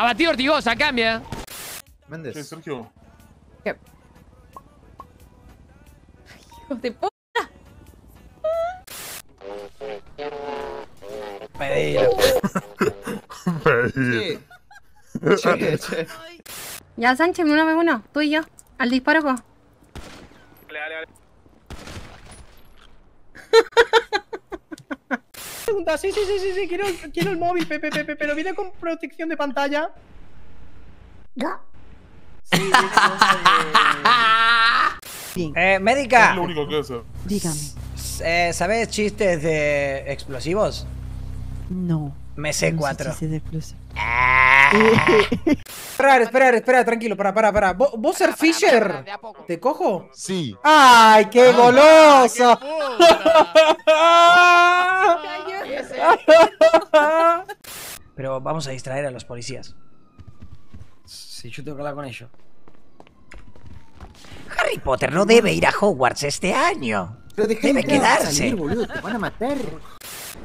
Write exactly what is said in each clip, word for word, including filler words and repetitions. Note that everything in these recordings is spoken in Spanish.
Abatido Ortigosa, cambia. Méndez. Sí, Sergio. ¿Qué? Hijo de puta. Pereira. Pereira. Che, che. Ya, Sánchez, uno ve uno. Tú y yo. Al disparo, co. Dale, dale, dale. Pregunta, sí, sí, sí, sí, sí, quiero, quiero el móvil, Pepe, Pepe, pero viene con protección de pantalla. ¿Ya? Sí, viene con... de... Eh, médica. Es lo único que hace. Dígame. Eh, ¿sabes chistes de explosivos? No. Me C cuatro. No sé esperar, esperar, esperar, tranquilo, para, para, para. ¿Vos ser Fisher? ¿Te cojo? Sí. ¡Ay, qué goloso! Pero vamos a distraer a los policías. Sí, yo tengo que hablar con ellos. Harry Potter no debe ir a Hogwarts este año. Debe quedarse. Salir, boludo, te van a matar.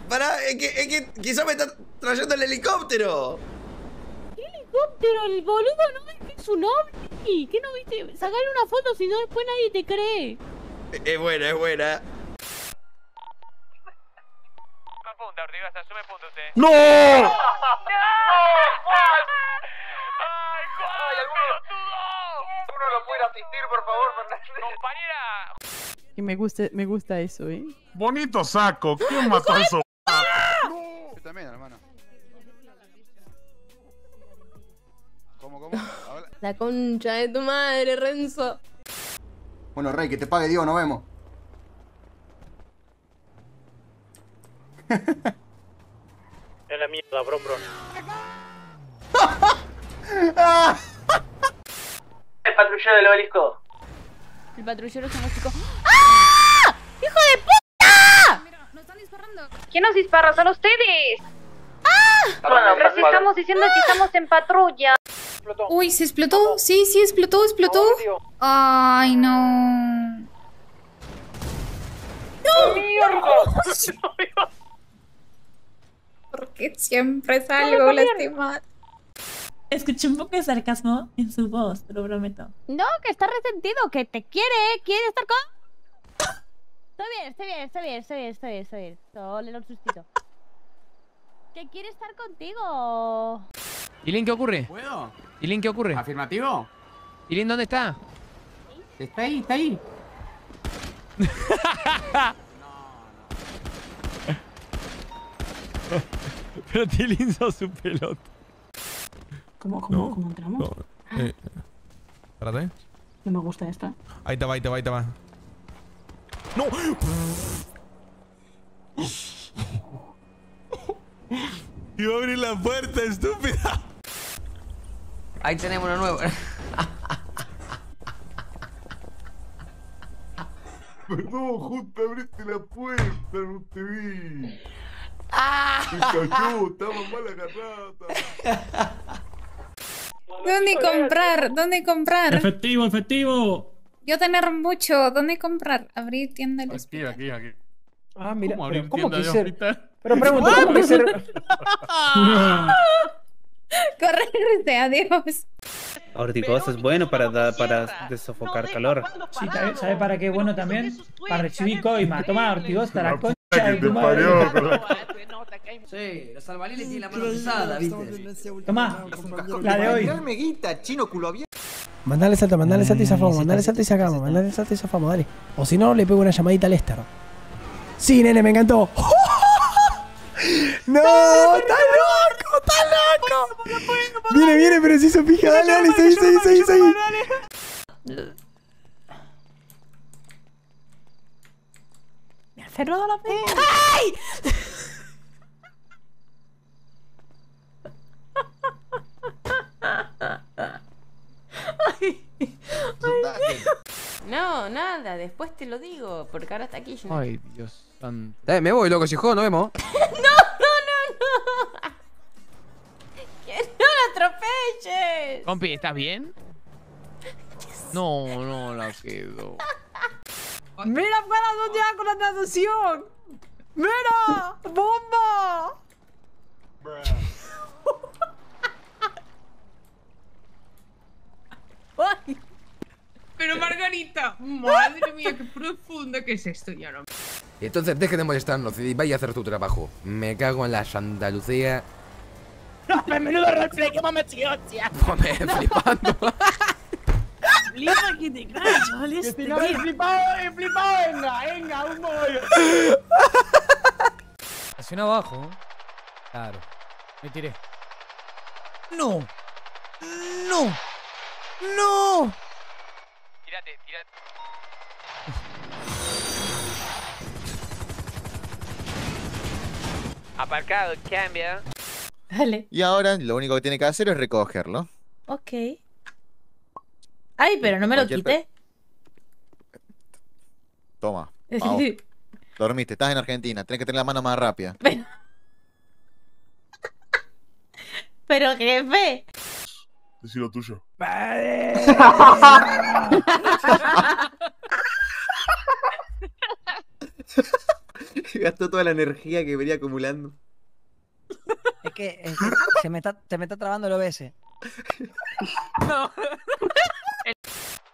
Pará, es que, es que quizás me está trayendo el helicóptero. ¿Qué helicóptero? El boludo no es que es un ovni. ¿Qué no viste? Sacale una foto, si no después nadie te cree. Es buena, es buena. Apunta, Ortigosa, asume punto usted. ¡No! ¡No! ¡No! ¡Ay, Juan! ¿Alguno lo puede asistir, por favor, Fernández? ¡Compañera! Y me gusta, me gusta eso, ¿eh? Bonito saco. ¿Quién mató eso? Yo también, hermano. ¿Cómo, cómo? Habla. La concha de tu madre, Renzo. Bueno, Rey, que te pague Dios, nos vemos. Es la mierda, bron, bron. El patrullero del obelisco. El patrullero es un músico. ¡Ah! ¡Hijo de puta! Mira, nos están disparando. ¿Quién nos dispara? Son ustedes. ¡Ah! Bueno, pero si estamos diciendo que estamos en patrulla. Explotó. Uy, ¿se explotó? Sí, sí, explotó, explotó. Ay, no. ¡No! ¡Mierda! ¿Por qué siempre salgo lastimada? Escuché un poco de sarcasmo en su voz, te lo prometo. No, que está resentido, que te quiere, quiere estar con... Estoy bien, estoy bien, estoy bien, estoy bien, estoy bien, estoy bien. Solo el sustito. Que quiere estar contigo. Tilin, ¿qué ocurre? ¿Puedo? Tilin, ¿qué ocurre? ¿Afirmativo? Tilin, ¿dónde está? ¿Sí? Está ahí, está ahí. No, no. Pero Tilin sos su pelota. ¿Cómo, cómo, no, cómo entramos? No, eh, espérate. No me gusta esta. Ahí te va, ahí te va, ahí te va. ¡No! Iba a abrir la puerta, estúpida. Ahí tenemos uno nuevo. Perdón, justo abriste la puerta, no te vi. ¡Me cayó! Estaba mal agarrada. ¿Dónde comprar? ¿Dónde comprar? Efectivo, efectivo. Yo tener mucho. ¿Dónde comprar? Abrir tienda del hospital. Aquí, aquí, aquí. Ah, mira. ¿Cómo, pero, ¿cómo quise? Pero pregunto, ¿cómo quise? Correrse, adiós. Ortigosa es bueno para, da, para desofocar calor. Sí, ¿sabe para qué? Bueno también. Para recibir coima. Toma, Ortigosa, la concha de tu madre. Sí, los albaliles tienen la mano pesada, viste. Tomá, la de hoy. Dame guita, chino culo abierto. Mandale salto, mandale salto y zafamos, mandale salto y sacamos, mandale salto y zafamos, dale. O si no, le pego una llamadita a Lester. Sí, nene, me encantó. ¡No! ¡Está loco! ¡Está loco! Viene, viene, pero se hizo pija. Dale, dale, seguí, seguí, seguí, seguí. Me ha cerrado la puerta. ¡Ay! No, nada, después te lo digo, porque ahora está aquí yo. Ay, Dios santo. Eh, me voy, loco, si juego, nos vemos. No, no, no, no. Que no la atropelles. Compi, ¿estás bien? No, no la quedo. Mira para dónde va con la traducción. Mira, bomba. mía, qué profundo que es esto, ya no. Entonces, dejen de molestarnos y vaya a hacer tu trabajo. Me cago en la Santa Lucía. No, me menudo roleplay, que me estoy, hostia. Hombre, flipando. Flipa que te cacho, Lester. He flipado, he flipado, venga, venga, un bollo. Hacia abajo. Claro. Me tiré. No. No. No. Tírate, tírate. Aparcado, cambia. Vale. Y ahora lo único que tiene que hacer es recogerlo. Ok. Ay, pero no me lo quité. Toma. Dormiste, estás en Argentina, tenés que tener la mano más rápida. Pero, pero jefe. Decí lo tuyo. Vale. Gastó toda la energía que venía acumulando. Es que, es que se me está, se me está trabando el O B S. No.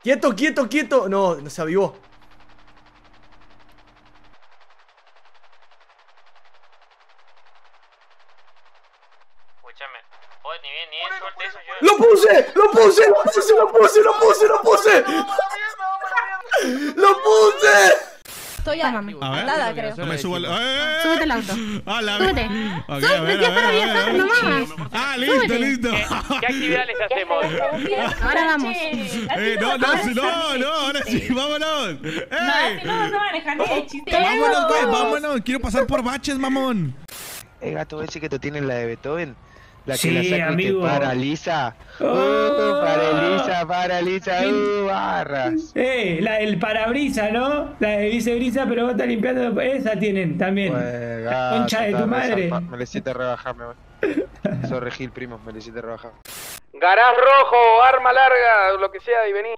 Quieto, quieto, quieto. No, no se avivó. Escúchame. Oh, ni bien, ni bien, suerte eso yo. ¡Lo puse! ¡Lo puse! ¡Lo puse! ¡Lo puse! ¡Lo puse! ¡Lo puse! ¡Lo puse! Estoy a nada, creo. No me subo al... ¡Eh! Súbete el auto. Ah, la Súbete. Okay, Súbete, a ver, ya para viajar, no mames. Ah, listo, Súbete. listo. ¿Qué, qué actividades hacemos? Ahora vamos. Eh, no, no, ahora no, no, ahora sí, vámonos. Eh. No, no, no, Alejandro, el chiste. Vámonos, güey, vámonos. Quiero pasar por baches, mamón. El gato ese que te tiene la de Beethoven. La que sí, la saca amigo. Y te paraliza. Oh. Uh, paraliza, paraliza, uh, barras. Eh, la, el parabrisa, ¿no? La de vicebrisa, pero vos estás limpiando. Esa tienen también. Pues, gato, concha de tu madre. Me le hiciste rebajarme, güey. Sorry, Gil, primo, me le hiciste rebajar. Garás rojo, arma larga, lo que sea, y vení.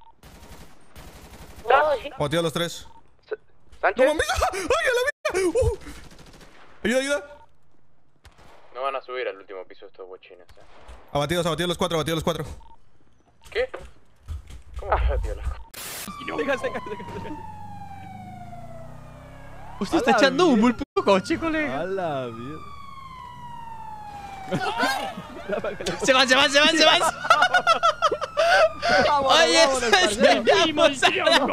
Poteo a los tres. ¿Sánchez? ¡No, mamita! ¡Ay, a la vida! Uh. ¡Ayuda, ayuda! No van a subir al último piso estos bochines, eh. Abatidos, abatidos los cuatro, abatidos los cuatro. ¿Qué? ¿Cómo abatidos los cuatro? Déjate, déjate, déjate. Usted está echando humo el puto coche, colega. A la mierda. Se van, se van, se van, se van. Oye, llegamos al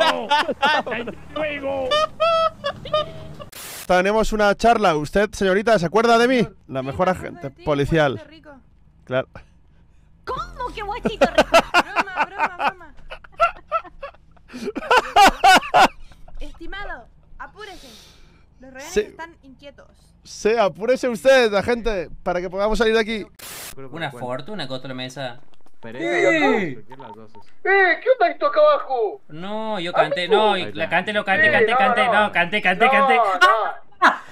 juego. Tenemos una charla. ¿Usted, señorita, se acuerda de mí? Sí, la mejor agente policial. Claro. ¿Cómo que guachito rico? Broma, broma, broma. Estimado, apúrese. Los rehenes sí. están inquietos. Sí, apúrese usted, agente, para que podamos salir de aquí. Una fortuna, una cotromesa. Pereira, sí. Eh, ¿qué onda esto acá abajo? No, yo canté, no, la cante, lo cante, sí, cante, no, cante, no, no, cante, cante, no, cante. No,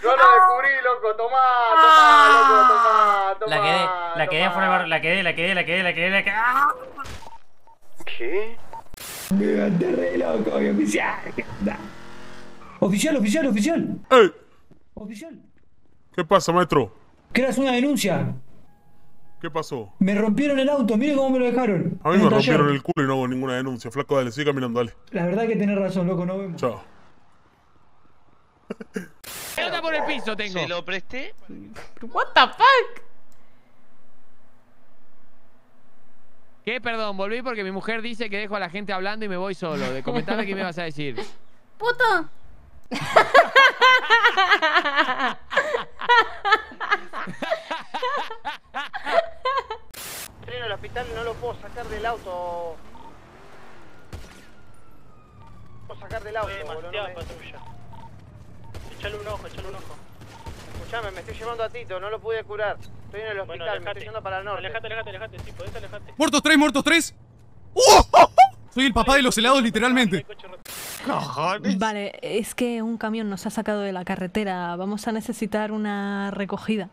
yo la descubrí, loco, tomá, tomá, loco, tomá, tomá. La quedé, la quedé afuera del barrio, la quedé, la quedé, la quedé, la quedé, la quedé. ¿Qué? Me levanté re loco, oficial, ¿qué onda? Oficial, oficial, oficial. ¡Ey! Oficial. ¿Qué pasa, maestro? ¿Qué eras una denuncia? ¿Qué pasó? Me rompieron el auto, mire cómo me lo dejaron. A mí me rompieron el culo y no hubo ninguna denuncia. Flaco, dale, sigue caminando, dale. La verdad es que tenés razón, loco, no vemos. Chao. Pelota por el piso tengo. ¿Se lo presté? What the fuck? ¿Qué? Perdón, volví porque mi mujer dice que dejo a la gente hablando y me voy solo. De comentarle qué me vas a decir. Puto. Estoy en el hospital, no lo puedo sacar del auto. No puedo sacar del auto. Oye, demasiada patrulla. Echale un ojo, echale un ojo. Escuchame, me estoy llevando a Tito, no lo pude curar. Estoy en el hospital, bueno, alejate, me estoy yendo para el norte. Alejate, alejate, alejate, sí, podés alejate. Muertos tres, muertos tres. ¡Oh! Soy el papá de los helados, literalmente. Vale, es que un camión nos ha sacado de la carretera. Vamos a necesitar una recogida.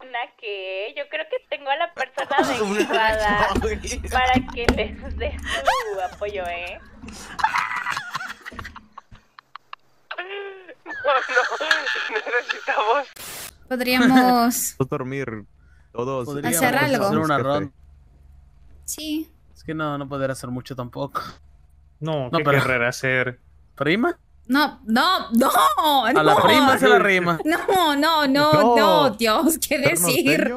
¿Una qué? Yo creo que tengo a la persona adecuada para que les dé su apoyo, ¿eh? No, no, necesitamos. Podríamos. dormir todos. Podríamos hacer algo. Hacer una ronda. Sí. Es que no, no poder hacer mucho tampoco. No, no, ¿qué pero... querrá hacer? ¿Prima? No, no, no. A no. la prima se la rima. No, no, no, no, no Dios, ¿qué decir?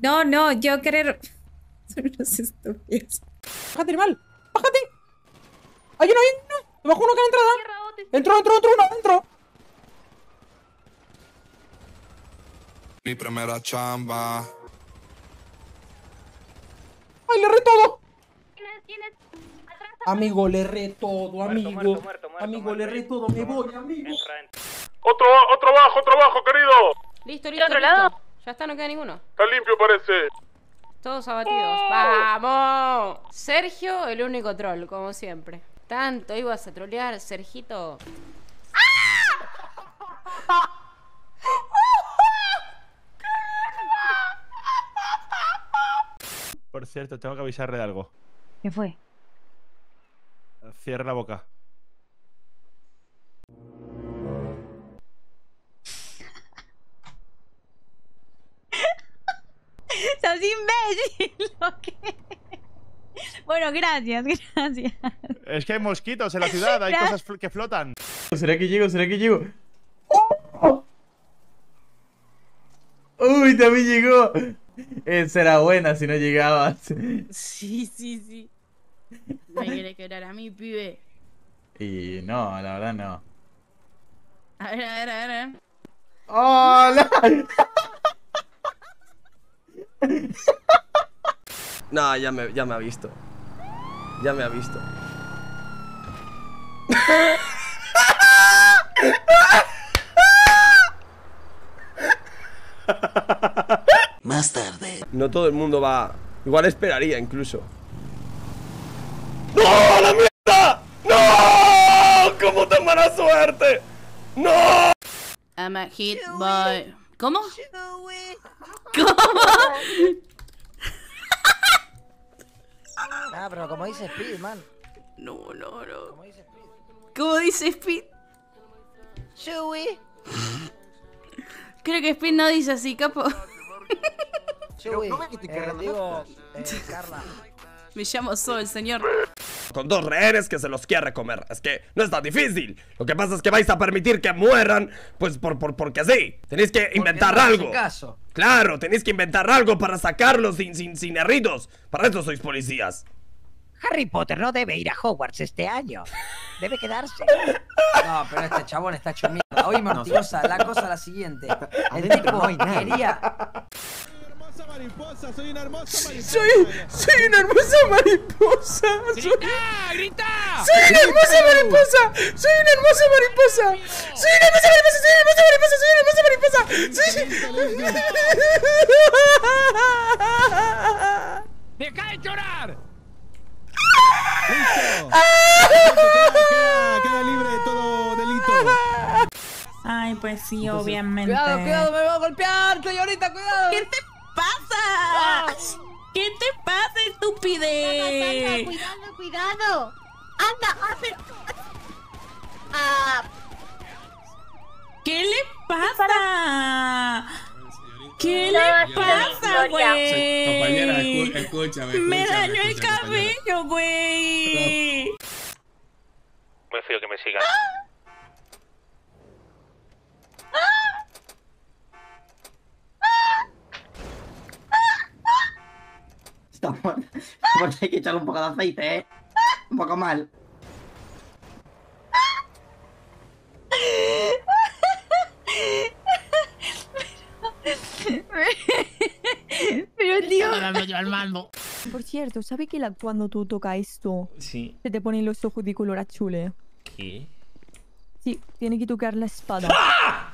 No, no, yo querer... Son unos estúpidos. Bájate, animal, bájate. Hay uno ahí, no. Bajo uno que ha entrado. Entró, entró, entró, uno, entró. Mi primera chamba. ¡Ay, le re todo! Amigo, le re todo, amigo. Muerto, muerto, muerto, muerto, amigo, muerto, le re todo, me voy, muerto, amigo. Entra, entra. Otro, otro bajo, otro bajo, querido. Listo, listo, otro listo. Lado. Ya está, no queda ninguno. Está limpio, parece. Todos abatidos. Oh. ¡Vamos! Sergio, el único troll, como siempre. Tanto ibas a trolear, Sergito. ¡Ah! Por cierto, tengo que avisarle de algo. ¿Qué fue? Cierra la boca. ¡Sos imbécil! ¿Lo qué? Bueno, gracias, gracias. Es que hay mosquitos en la ciudad, hay cosas que flotan. ¿Será que llego? ¿Será que llego? ¡Oh! ¡Uy, también llegó! Esa era buena si no llegabas. Sí, sí, sí. Me quiere quebrar a mi pibe. Y no, la verdad no. A ver, a ver, a ver, a ver. ¡Hola! No, ya me, ya me ha visto. Ya me ha visto. Más tarde. No todo el mundo va. Igual esperaría incluso. ¡No! ¡La mierda! ¡No! ¡Cómo tan mala suerte! ¡No! I'm a hit boy. ¿Cómo? ¿Cómo? Ah, pero como dice Speed, man. No, no, no. Como dice Speed. ¿Cómo dice Speed? Chewy. Creo que Speed no dice así, capo. Chewy. ¿Cómo es que te querrán? Digo, Carla. Me llamo Sol, señor. Con dos rehenes que se los quiere comer. Es que no es tan difícil. Lo que pasa es que vais a permitir que mueran. Pues por, por, porque sí. Tenéis que inventar algo. Claro, tenéis que inventar algo para sacarlos sin, sin, sin herritos. Para eso sois policías. Harry Potter no debe ir a Hogwarts este año. Debe quedarse. No, pero este chabón está hecho mierda. Oye, Ortigosa, la cosa es la siguiente. El tipo quería... Mariposa, soy una hermosa mariposa. Soy, soy una hermosa mariposa. Soy... ¡Grita! ¡Grita! Soy una hermosa mariposa. Soy una hermosa mariposa. Soy una hermosa mariposa. Soy una hermosa mariposa. Soy una hermosa mariposa. Soy una hermosa mariposa. ¡Deja de llorar! ¡Listo! Queda, queda libre de todo delito. Ay, pues sí, obviamente. Cuidado, cuidado, me va a golpear, señorita, cuidado. ¿Qué te pasa? ¿Qué te pasa, estupidez? Cuidado, cuidado, cuidado. Anda, hazme. Ah. ¿Qué le pasa? ¿Qué le pasa, güey? Compañera, escúchame. Me dañó el cabello, güey. Prefiero que me sigan. Pues hay que echarle un poco de aceite, ¿eh? Un poco mal. Pero, pero tío... yo al mando. Por cierto, ¿sabes que la, cuando tú tocas esto? Sí. Se te ponen los ojos de color azul. ¿Qué? Sí, tienes que tocar la espada. ¡Ah!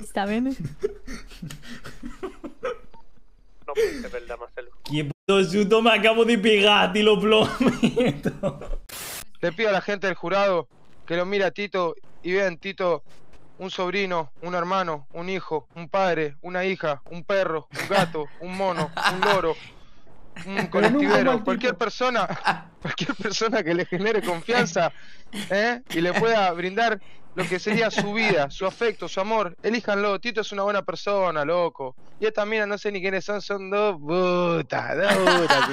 ¿Está bien? De verdad, Marcelo. ¡Qué puto susto me acabo de pegar! ¡Te lo prometo! Le pido a la gente del jurado que lo mire a Tito y vean Tito un sobrino, un hermano, un hijo, un padre, una hija, un perro, un gato, un mono, un loro, un colectivero, cualquier persona, cualquier persona que le genere confianza, ¿eh? Y le pueda brindar lo que sería su vida, su afecto, su amor. Elíjanlo, Tito es una buena persona, loco. Y esta mina no sé ni quiénes son, son dos putas, dos putas.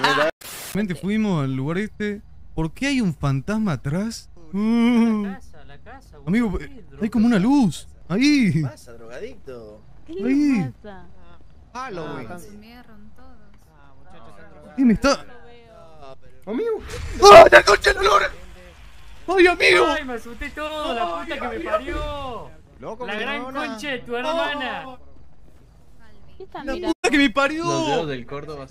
Fuimos al lugar este, ¿Por qué hay un fantasma atrás? Uh, la casa, la casa, amigo, hay como una luz. Ahí. ¿Qué pasa, drogadicto? Ahí. Halloween. Ah, ¿qué me está? Amigo. ¡Ah, la concha de la lora! ¡Ay, amigo! ¡Ay, me asusté todo! ¡La puta que me parió! Loco, ¡la gran concha de tu hermana! Oh. ¡La puta que me parió! Los dedos del Córdoba.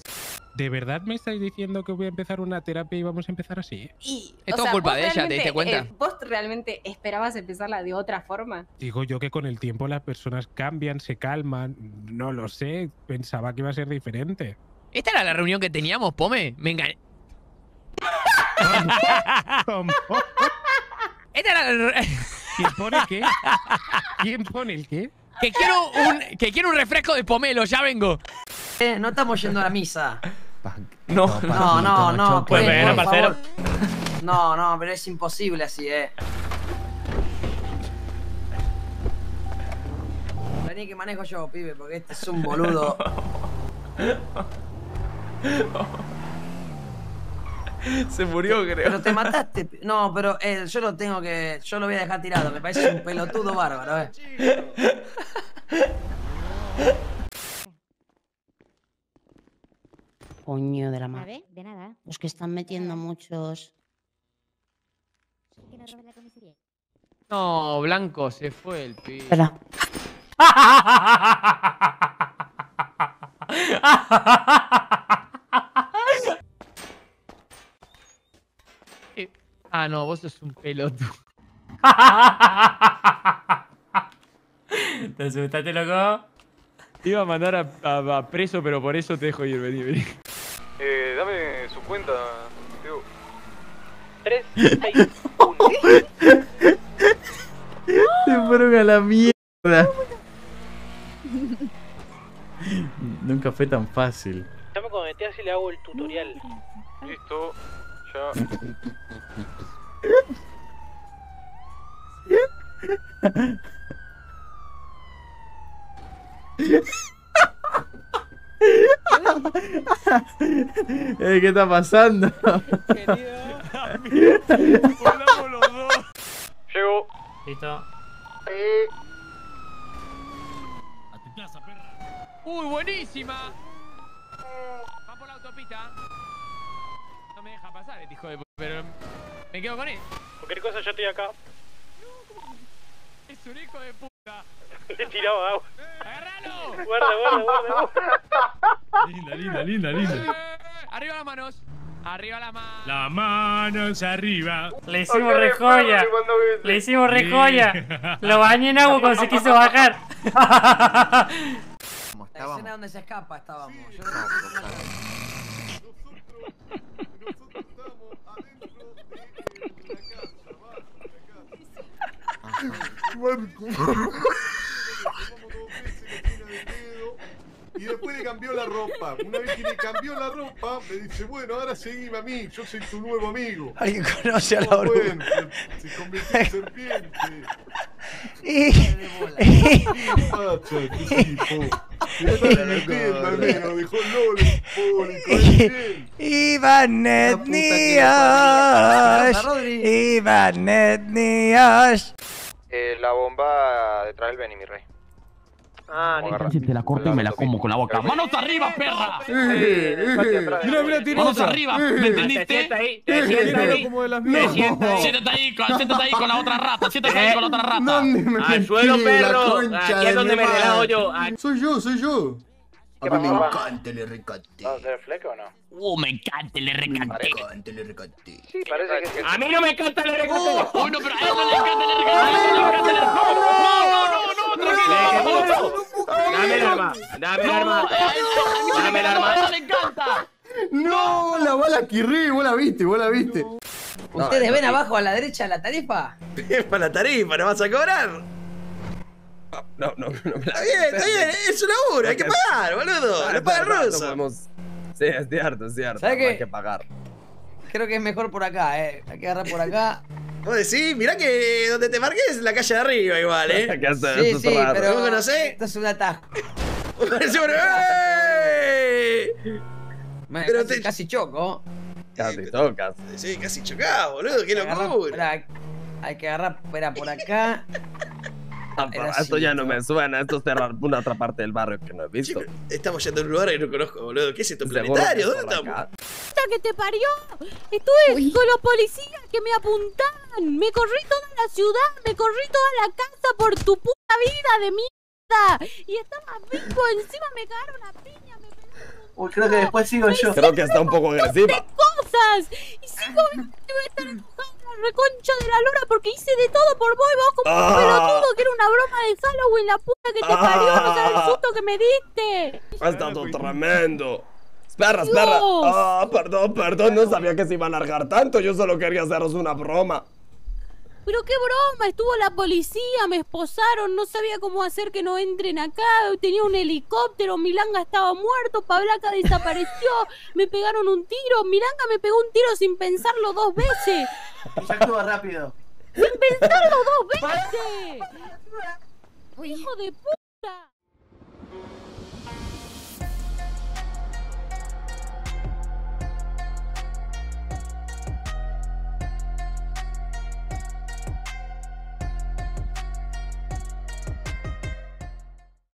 ¿De verdad me estáis diciendo que voy a empezar una terapia y vamos a empezar así? Y, es todo culpa de ella, ¿te diste cuenta? Eh, ¿Vos realmente esperabas empezarla de otra forma? Digo yo que con el tiempo las personas cambian, se calman, no lo sé, pensaba que iba a ser diferente. ¿Esta era la reunión que teníamos, Pome? Me engañé. ¿Cómo? ¿Cómo? Esta era la... ¿Quién pone qué? ¿Quién pone el qué? Que quiero un, que quiero un refresco de pomelo, ya vengo. Eh, no estamos yendo a la misa. No, no, no, no. Pues ven, parcero. No, no, pero es imposible así, eh. Vení que manejo yo, pibe, porque este es un boludo. Se murió, creo. Pero te mataste. No, pero eh, yo lo tengo que... Yo lo voy a dejar tirado. Me parece un pelotudo bárbaro, eh. Coño de la madre. De nada. Los que están metiendo muchos... No, Blanco, se fue el pibe. Espera. Ah, no, vos sos un pelotudo. ¿Te asustaste, loco? Te iba a mandar a, a, a preso, pero por eso te dejo ir. Vení, vení. Eh, dame su cuenta, tío. tres, seis, uno. Te fueron a la mierda. Nunca fue tan fácil. Ya me conecté, así le hago el tutorial. Listo. ¿Qué está pasando? Querido, volamos los dos. Llego. Listo. Eh. A tu casa, perra. Uy, buenísima. Va por la autopista. Me deja pasar el hijo de puta, pero me quedo con él. Cualquier cosa, yo estoy acá. Es un hijo de puta. Le tiraba agua. ¡Agárralo! Guarda, guarda, guarda. Linda, linda, linda, linda. Arriba las manos. Arriba las manos. Las manos arriba. Le hicimos re joya. Le hicimos re joya. Lo bañé en agua cuando se quiso bajar. La escena donde se escapa estábamos. Yo no sé. Y después le cambió la ropa. Una vez que le cambió la ropa, me dice, bueno, ahora seguime a mí, yo soy tu nuevo amigo. Alguien conoce a la oruga. Se convirtió en serpiente. Y... ¿Qué pasa? ¿Qué tipo? Iban etnias. Iban etnias. Eh, la bomba detrás del Beni, mi rey. Ah, ni te la corto y me la como con la boca. ¡Manos arriba, perra! ¡Mira, mira, tira! ¡Manos arriba! ¿Me entendiste? ¡Siéntate ahí! ¡Siéntate ahí con la otra rata! ¡Siéntate ahí con la otra rata! ¡Al suelo, perro! ¡Aquí es donde me relajo yo! ¡Soy yo, soy yo! Me encanta el R K T. ¿Vamos a hacer fleco o no? ¡Uh, me encanta el R K T! Me encanta el R K T. Sí, parece que... ¡A mí no me encanta el R K T! ¡Oh, no, pero a él no le encanta el R K T! ¡No, no, no! Dame el arma, dame el arma, dame el arma. No, la bala Kirri, vos la viste, vos la viste. ¿Ustedes ven abajo a la derecha la tarifa? Es para la tarifa, ¿no vas a cobrar? No, no, no. Está bien, está bien, es una obra, hay que pagar, boludo. Lo paga el ruso. Sí, estoy harto, estoy harto. Hay que pagar. Creo que es mejor por acá, eh. Hay que agarrar por acá. Vos decís, mirá que donde te marques es la calle de arriba igual, ¿eh? Casa, sí, sí, raro. Pero vos conocés. Esto es un atajo. Pero casi, te... casi choco. Casi tocas. Sí, casi chocás, boludo, qué locura. Hay que agarrar, espera, por acá. Ah, esto ya no me suena, esto es cerrar una otra parte del barrio que no he visto. Chico, estamos yendo a un lugar que no conozco, boludo. ¿Qué es esto, planetario? ¿Dónde estamos? ¡Puta que te parió! Estuve Uy. con los policías que me apuntaban. Me corrí toda la ciudad, me corrí toda la casa por tu puta vida de mierda. Y estaba vivo, encima me cagaron la piña, me pegaron. Uy, creo que después sigo me yo. Creo que está un poco agresiva. Cosas. Y sigo que voy a estar enojado. Reconcha de la lora, porque hice de todo por vos y vos como ah, un pelotudo que era una broma de Halloween, la puta que te ah, parió, no sabes el susto que me diste. Ha estado tremendo. Espera, espera. Ah, perdón, perdón, no sabía que se iba a largar tanto, yo solo quería haceros una broma. Pero qué broma, estuvo la policía, me esposaron, no sabía cómo hacer que no entren acá, tenía un helicóptero, Milanga estaba muerto, Pablaca desapareció, me pegaron un tiro, Milanga me pegó un tiro sin pensarlo dos veces. Ya actúa rápido. ¡Sin pensarlo dos veces! ¡Hijo de puta!